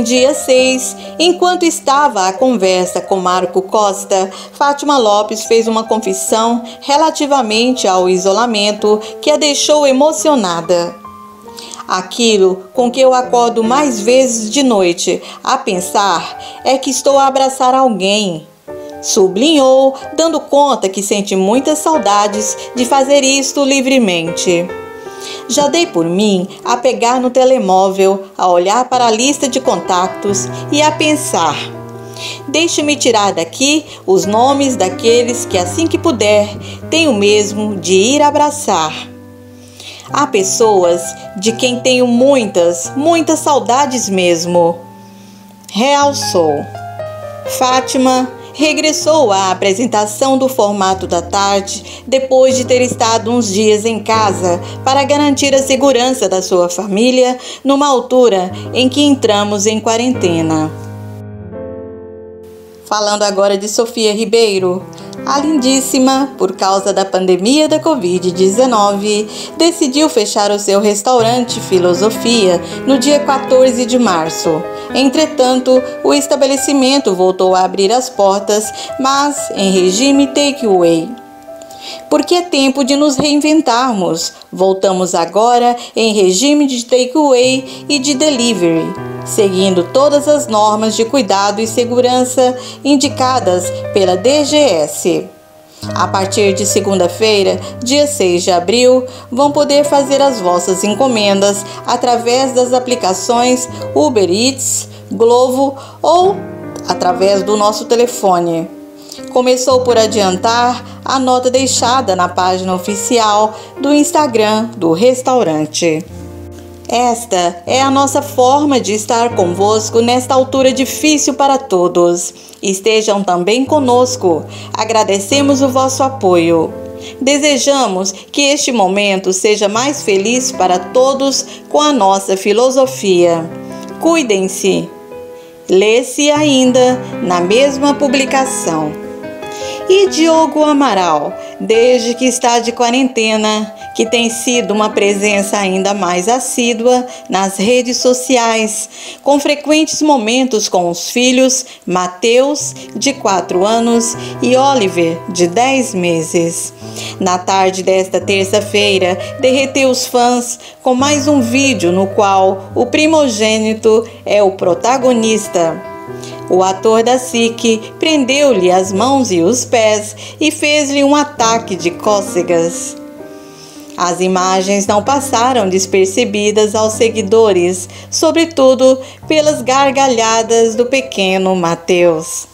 em dia 6, enquanto estava à conversa com Marco Costa, Fátima Lopes fez uma confissão relativamente ao isolamento que a deixou emocionada. Aquilo com que eu acordo mais vezes de noite a pensar é que estou a abraçar alguém. Sublinhou, dando conta que sente muitas saudades de fazer isto livremente. Já dei por mim a pegar no telemóvel, a olhar para a lista de contactos e a pensar. Deixe-me tirar daqui os nomes daqueles que assim que puder, tenho mesmo de ir abraçar. Há pessoas de quem tenho muitas saudades mesmo. Realçou. Fátima regressou à apresentação do formato da tarde depois de ter estado uns dias em casa para garantir a segurança da sua família numa altura em que entramos em quarentena. Falando agora de Sofia Ribeiro. A lindíssima, por causa da pandemia da Covid-19, decidiu fechar o seu restaurante Filosofia no dia 14 de março. Entretanto, o estabelecimento voltou a abrir as portas, mas em regime take-away. Porque é tempo de nos reinventarmos. Voltamos agora em regime de take-away e de delivery, seguindo todas as normas de cuidado e segurança indicadas pela DGS. A partir de segunda-feira, dia 6 de abril, vão poder fazer as vossas encomendas através das aplicações Uber Eats, Glovo ou através do nosso telefone. Começou por adiantar a nota deixada na página oficial do Instagram do restaurante. Esta é a nossa forma de estar convosco nesta altura difícil para todos. Estejam também conosco. Agradecemos o vosso apoio. Desejamos que este momento seja mais feliz para todos com a nossa filosofia. Cuidem-se. Lê-se ainda na mesma publicação. E Diogo Amaral, desde que está de quarentena, que tem sido uma presença ainda mais assídua nas redes sociais, com frequentes momentos com os filhos Mateus, de 4 anos, e Oliver, de 10 meses. Na tarde desta terça-feira, derreteu os fãs com mais um vídeo no qual o primogênito é o protagonista. O ator da SIC prendeu-lhe as mãos e os pés e fez-lhe um ataque de cócegas. As imagens não passaram despercebidas aos seguidores, sobretudo pelas gargalhadas do pequeno Mateus.